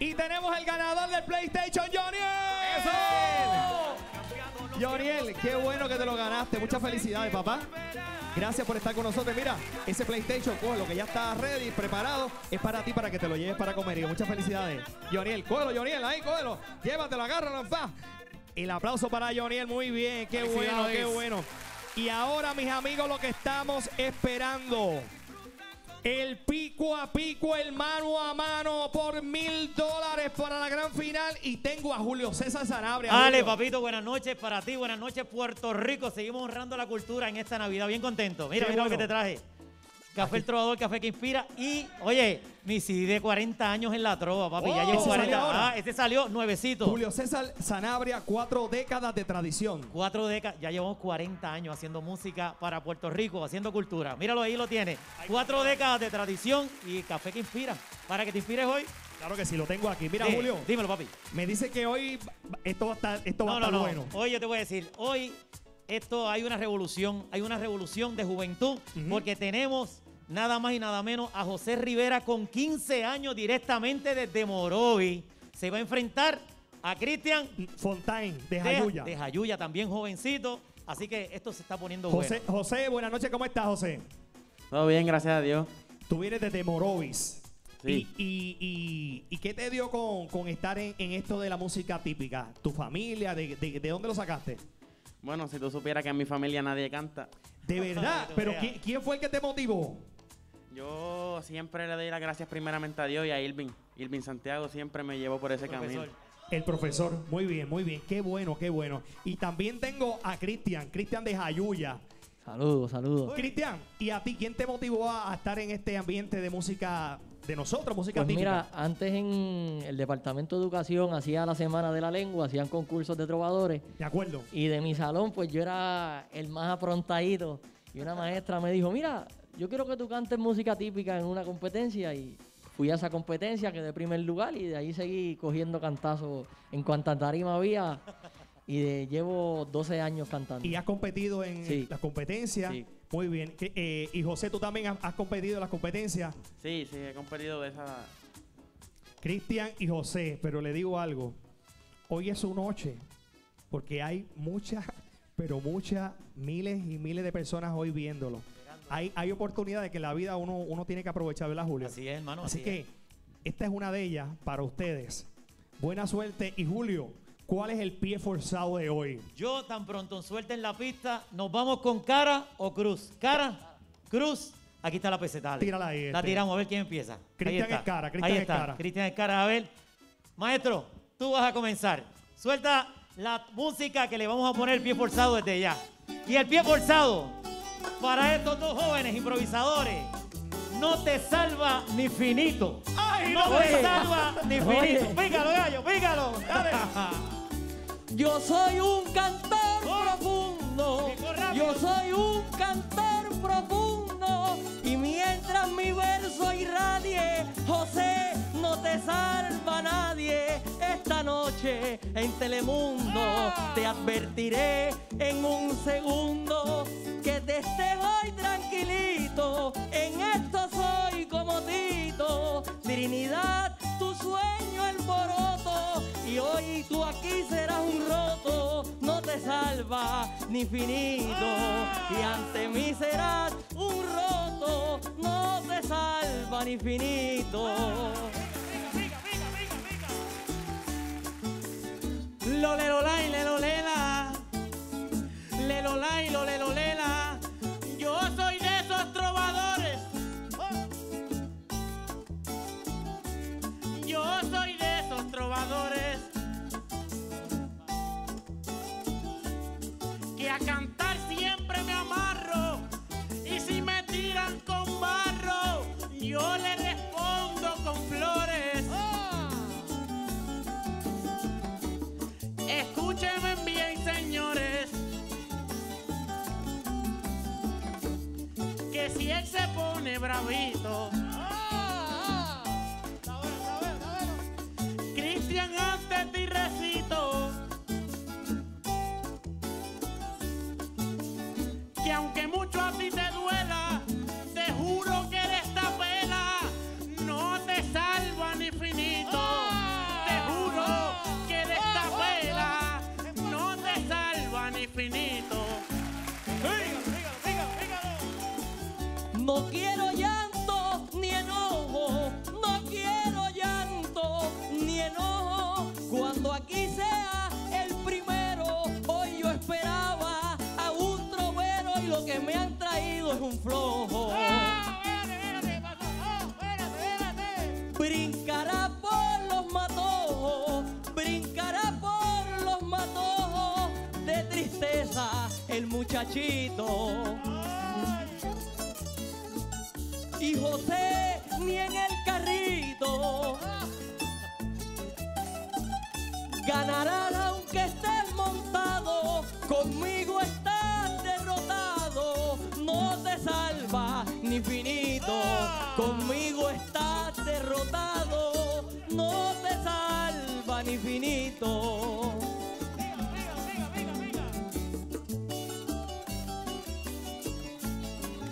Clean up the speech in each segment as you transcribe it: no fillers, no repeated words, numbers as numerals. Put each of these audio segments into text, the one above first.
Y tenemos el ganador del PlayStation, Joniel. Joniel, qué bueno que te lo ganaste. Muchas felicidades, papá. Gracias por estar con nosotros. Mira, ese PlayStation, cógelo, que ya está ready, preparado. Es para ti, para que te lo lleves para comer. Y muchas felicidades. Joniel, cógelo, Joniel, ahí, cógelo. Llévatelo, agárralo, va. El aplauso para Joniel, muy bien. Qué bueno, qué bueno. Y ahora, mis amigos, lo que estamos esperando. El pico a pico, el mano a mano por $1000 para la gran final. Y tengo a Julio César Sanabria. Dale, papito, buenas noches para ti, buenas noches, Puerto Rico. Seguimos honrando la cultura en esta Navidad, bien contento. Mira, mira lo que te traje. Café El Trovador, café que inspira. Y, oye, mi CD de 40 años en la trova, papi. Ya llevo 40. Ah, este salió nuevecito. Julio César Sanabria, 4 décadas de tradición. 4 décadas. Ya llevamos 40 años haciendo música para Puerto Rico, haciendo cultura. Míralo, ahí lo tiene. 4 décadas de tradición y café que inspira. Para que te inspires hoy. Claro que sí, lo tengo aquí. Mira, sí, Julio. Dímelo, papi. Me dice que hoy esto va a estar, bueno. Hoy yo te voy a decir, hoy esto hay una revolución de juventud, porque tenemos nada más y nada menos a José Rivera con 15 años directamente desde Morovis. Se va a enfrentar a Cristian Fontaine de Jayuya. De Jayuya, también jovencito. Así que esto se está poniendo bueno. José, buenas noches. ¿Cómo estás, José? Todo bien, gracias a Dios. Tú vienes desde Morovis. Sí. ¿Y qué te dio con estar en esto de la música típica? ¿Tu familia? ¿De dónde lo sacaste? Bueno, si tú supieras que en mi familia nadie canta. ¿De verdad? ¿Pero quién fue el que te motivó? Yo siempre le doy las gracias primeramente a Dios y a Ilvin. Ilvin Santiago siempre me llevó por ese camino. El profesor, muy bien, muy bien. Qué bueno, qué bueno. Y también tengo a Cristian, Cristian de Jayuya. Saludos, saludos. Cristian, ¿y a ti quién te motivó a estar en este ambiente de música de nosotros, música típica? Mira, antes en el Departamento de Educación hacía la Semana de la Lengua, hacían concursos de trovadores. De acuerdo. Y de mi salón, pues yo era el más aprontadito. Y una maestra me dijo, mira, yo quiero que tú cantes música típica en una competencia. Y fui a esa competencia, quedé primer lugar y de ahí seguí cogiendo cantazos en cuanta tarima había. Y llevo 12 años cantando. ¿Y has competido en las competencias? Sí. Muy bien. Y José, ¿tú también has competido en las competencias? Sí, sí, he competido de esa. Cristian y José, pero le digo algo. Hoy es su noche, porque hay muchas, pero muchas, miles y miles de personas hoy viéndolo. Hay oportunidades que en la vida uno tiene que aprovechar, ¿verdad, Julio? Así es, hermano. Así que esta es una de ellas para ustedes. Buena suerte. Y Julio, ¿cuál es el pie forzado de hoy? Yo tan pronto suelten la pista, nos vamos con cara o cruz. Cara, cruz, aquí está la peseta. Dale. Tírala ahí. La tiramos, a ver quién empieza. Cristian es cara, Cristian es cara. Cristian es cara, a ver. Maestro, tú vas a comenzar. Suelta la música que le vamos a poner el pie forzado desde ya. Y el pie forzado para estos dos jóvenes improvisadores. No te salva ni finito. ¡Ay, no te salva ni finito! Pícalo, gallo, pícalo. Dale. Yo soy un cantor profundo, yo soy un cantor profundo, y mientras mi verso irradie, José, no te salva nadie. Esta noche en Telemundo te advertiré en un segundo que te estés hoy tranquilito. En esto soy como Tito Trinidad, tu sueño alboroto, y hoy tú aquí serás un roto. No te salva ni finito, y ante mí serás un roto. No te salva ni finito. Lolelolay, lelolela, lelolay, lolelolela. Yo soy de esos trovadores. Yo soy de esos trovadores que a cantar siempre me amarro, y si me tiran con barro, yo le respondo con flores. Escúchenme bien, señores, que si él se pone bravito, Cristian, antes te recito que aunque mucho a ti te duela, te juro que de esta pela no te salva ni finito. Brincará por los matojos, brincará por los matojos. De tristeza el muchachito. Y José ni en el carrito. Ganarás aunque estés montado, conmigo estás derrotado. No te salva ni finito, conmigo estás derrotado. No te salva ni finito.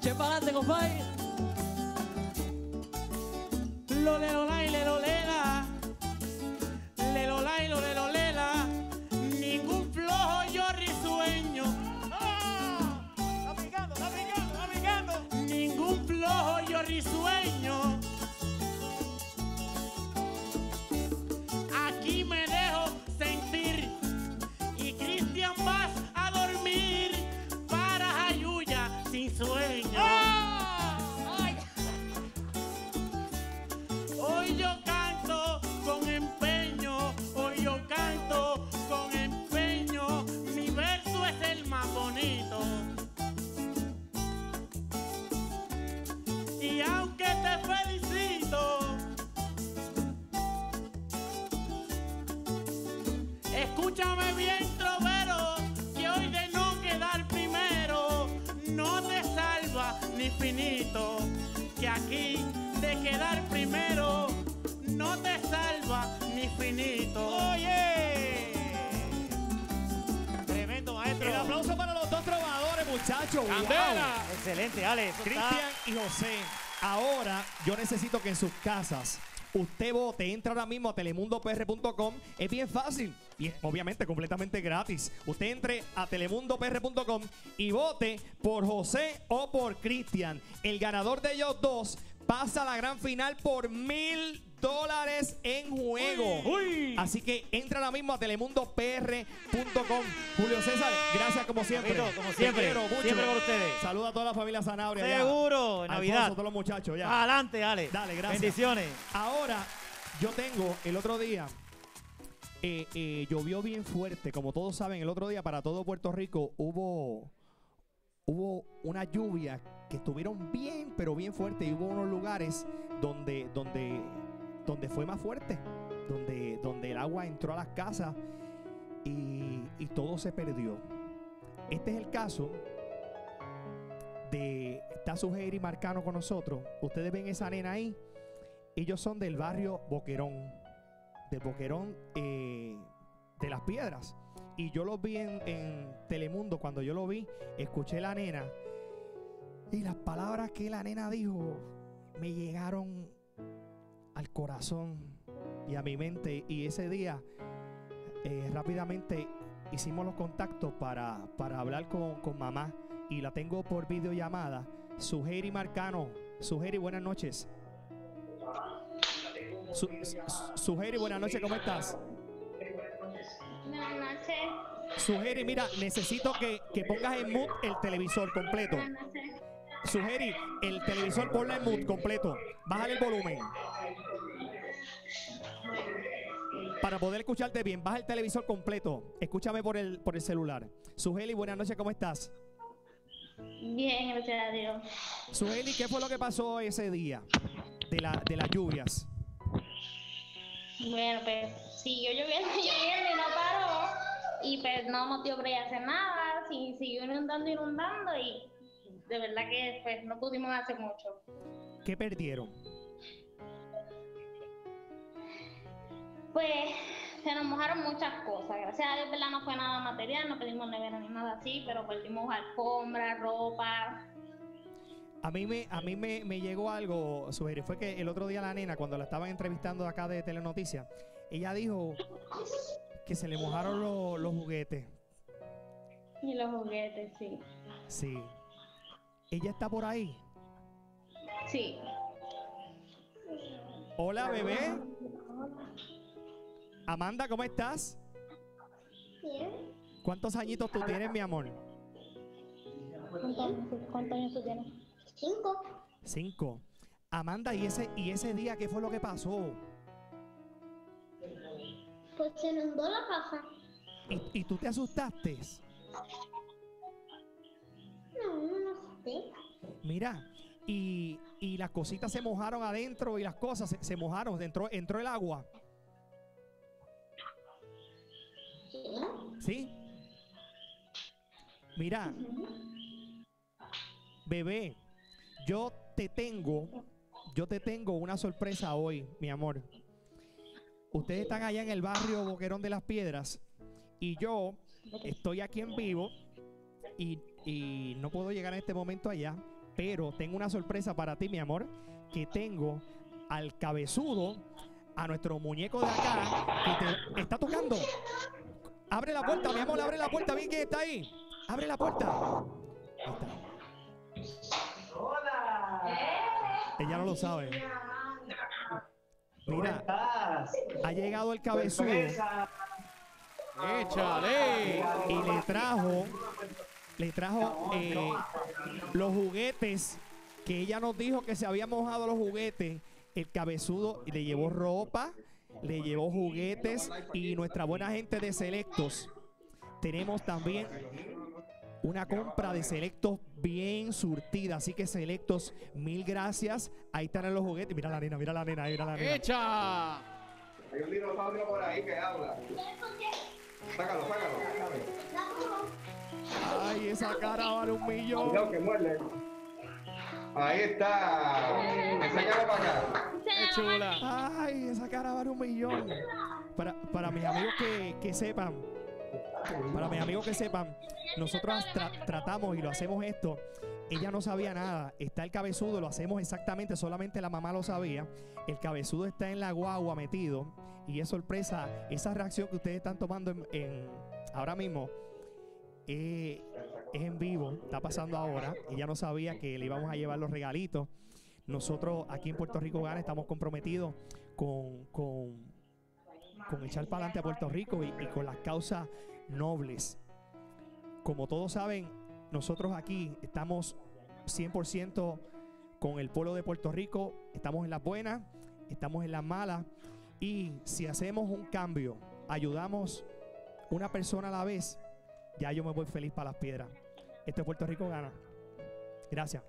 Che para adelante, compadre. Lolelolá y lelolela, lelolá y lolelolela, ningún flojo yo risueño. Está picando, está picando, está picando. Ningún flojo yo risueño. Aquí me dejo sentir y Cristian vas a dormir para Jayuya sin sueño. Hoy yo canto con empeño, hoy yo canto con empeño, mi verso es el más bonito. Y aunque te felicito, escúchame bien, trovero, que hoy de no quedar primero, no te salva ni finito, que aquí de quedar primero no te salva ni finito. Oye, tremendo, maestro. Un aplauso para los dos trovadores, muchachos. Wow. Excelente, Ale. Cristian y José. Ahora yo necesito que en sus casas usted vote, entra ahora mismo a telemundopr.com. Es bien fácil y obviamente completamente gratis. Usted entre a telemundopr.com y vote por José o por Cristian. El ganador de ellos dos pasa a la gran final por $1000 en juego. Uy. Así que entra ahora mismo a telemundopr.com. Julio César, gracias como siempre. Amigo, como siempre. Te quiero mucho. Siempre por ustedes. Saluda a toda la familia Sanabria. Seguro, ya. Navidad. Alfonso, todos los muchachos ya. Adelante, Ale. Dale, gracias. Bendiciones. Ahora, yo tengo el otro día. Llovió bien fuerte. Como todos saben, el otro día para todo Puerto Rico hubo una lluvia que estuvieron bien, pero bien fuerte. Y hubo unos lugares donde fue más fuerte, donde el agua entró a las casas y todo se perdió. Este es el caso de... Está Sugeiri Marcano con nosotros. Ustedes ven esa nena ahí. Ellos son del barrio Boquerón, del Boquerón de Las Piedras. Y yo los vi en Telemundo. Cuando yo lo vi, escuché a la nena. Y las palabras que la nena dijo me llegaron al corazón y a mi mente. Y ese día rápidamente hicimos los contactos para hablar con mamá. Y la tengo por videollamada. Sugeiri Marcano. Sugeiri, buenas noches. Sugeiri, buenas noches, ¿cómo estás? Buenas noches. Sugeiri, mira, necesito que pongas en mute el televisor completo. Sugeiri, el televisor ponla en mute completo. Bájale el volumen para poder escucharte bien. Baja el televisor completo. Escúchame por el celular. Sugeiri, buenas noches, ¿cómo estás? Bien, gracias a Dios. Sugeiri, ¿qué fue lo que pasó ese día de las lluvias? Bueno, pues sí, yo lloviendo y no paró. Y pues no nos dio para hacer nada. Sí, siguió inundando y... De verdad que pues no pudimos hacer mucho. ¿Qué perdieron? Pues se nos mojaron muchas cosas. Gracias a Dios, ¿verdad? No fue nada material, no perdimos nevera ni nada así, pero perdimos alfombra, ropa. A mí me llegó algo, Sugeiri. Fue que el otro día la nena, cuando la estaban entrevistando acá de Telenoticias, ella dijo que se le mojaron los juguetes. Y los juguetes, sí. Sí. ¿Ella está por ahí? Sí. Hola, bebé. Amanda, ¿cómo estás? Bien. ¿Cuántos añitos tú tienes, mi amor? ¿Cuántos años tú tienes? 5. Amanda, ¿y ese día qué fue lo que pasó? Pues se inundó la casa. ¿Y tú te asustaste? No asusté. Mira, y las cositas se mojaron adentro y las cosas se mojaron, entró el agua. ¿Sí? Mira, bebé, yo te tengo una sorpresa hoy, mi amor. Ustedes están allá en el barrio Boquerón de Las Piedras y yo estoy aquí en vivo y no puedo llegar en este momento allá, pero tengo una sorpresa para ti, mi amor, que tengo al cabezudo, a nuestro muñeco de acá, que te está tocando. Abre la puerta, mi amor, abre la puerta, vi que está ahí. Abre la puerta. Ahí está. Hola. Ella no lo sabe. Mira, ha llegado el cabezudo. Échale. Y le trajo los juguetes que ella nos dijo que se habían mojado los juguetes. El cabezudo le llevó ropa, le llevó juguetes y nuestra buena gente de Selectos. Tenemos también una compra de Selectos bien surtida. Así que Selectos, mil gracias. Ahí están los juguetes. Mira la nena, mira la nena, mira la nena. ¡Echa! Hay un dinosaurio por ahí que habla. Sácalo, sácalo. Ay, esa cara vale un millón. Cuidado que muerde. Ahí está. Esa cara para acá. ¡Qué chula! Ay, esa cara vale un millón. Para mis amigos que sepan. Para mis amigos que sepan, nosotros tratamos y lo hacemos esto. Ella no sabía nada. Está el cabezudo, lo hacemos exactamente, solamente la mamá lo sabía. El cabezudo está en la guagua metido. Y es sorpresa, esa reacción que ustedes están tomando ahora mismo es en vivo, está pasando ahora. Ella no sabía que le íbamos a llevar los regalitos. Nosotros aquí en Puerto Rico Gana estamos comprometidos con echar para adelante a Puerto Rico y con las causas nobles. Como todos saben, nosotros aquí estamos 100% con el pueblo de Puerto Rico. Estamos en las buenas, estamos en las malas. Y si hacemos un cambio, ayudamos una persona a la vez, ya yo me voy feliz para Las Piedras. Este Puerto Rico Gana. Gracias.